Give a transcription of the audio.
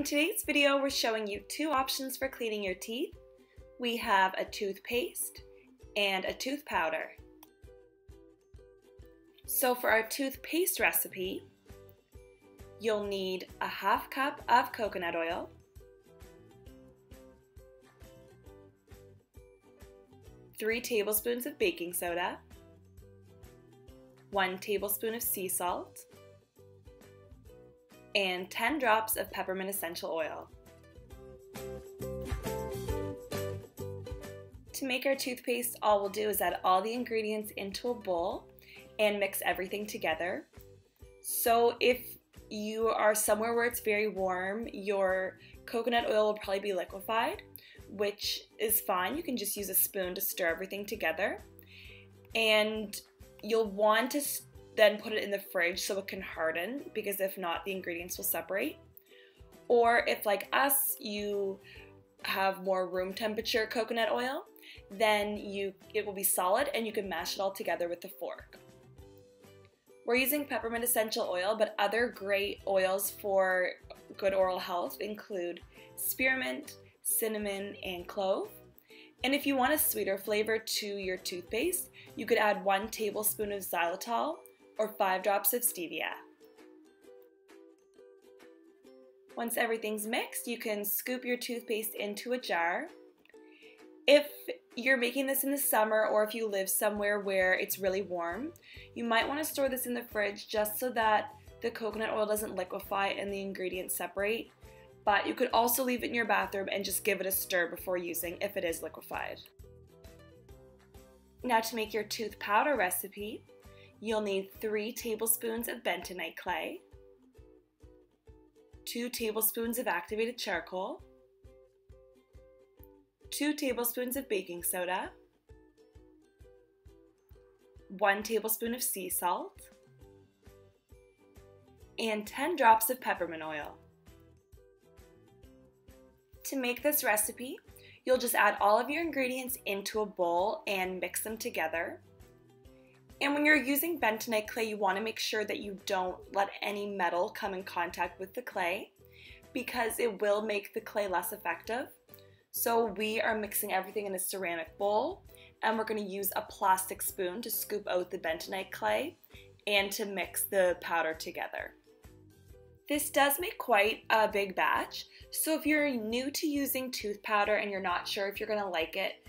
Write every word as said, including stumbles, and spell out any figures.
In today's video, we're showing you two options for cleaning your teeth. We have a toothpaste and a tooth powder. So for our toothpaste recipe, you'll need a half cup of coconut oil, three tablespoons of baking soda, one tablespoon of sea salt, and ten drops of peppermint essential oil. To make our toothpaste, all we'll do is add all the ingredients into a bowl and mix everything together. So if you are somewhere where it's very warm, your coconut oil will probably be liquefied, which is fine. You can just use a spoon to stir everything together. And you'll want to then put it in the fridge so it can harden, because if not, the ingredients will separate. Or if, like us, you have more room temperature coconut oil, then you it will be solid and you can mash it all together with the fork. We're using peppermint essential oil, but other great oils for good oral health include spearmint, cinnamon, and clove. And if you want a sweeter flavor to your toothpaste, you could add one tablespoon of xylitol or five drops of stevia. Once everything's mixed, you can scoop your toothpaste into a jar. If you're making this in the summer, or if you live somewhere where it's really warm, you might want to store this in the fridge just so that the coconut oil doesn't liquefy and the ingredients separate. But you could also leave it in your bathroom and just give it a stir before using if it is liquefied. Now, to make your tooth powder recipe, you'll need three tablespoons of bentonite clay, two tablespoons of activated charcoal, two tablespoons of baking soda, one tablespoon of sea salt, and ten drops of peppermint oil. To make this recipe, you'll just add all of your ingredients into a bowl and mix them together. And when you're using bentonite clay, you want to make sure that you don't let any metal come in contact with the clay, because it will make the clay less effective. So we are mixing everything in a ceramic bowl, and we're going to use a plastic spoon to scoop out the bentonite clay and to mix the powder together. This does make quite a big batch, so if you're new to using tooth powder and you're not sure if you're going to like it,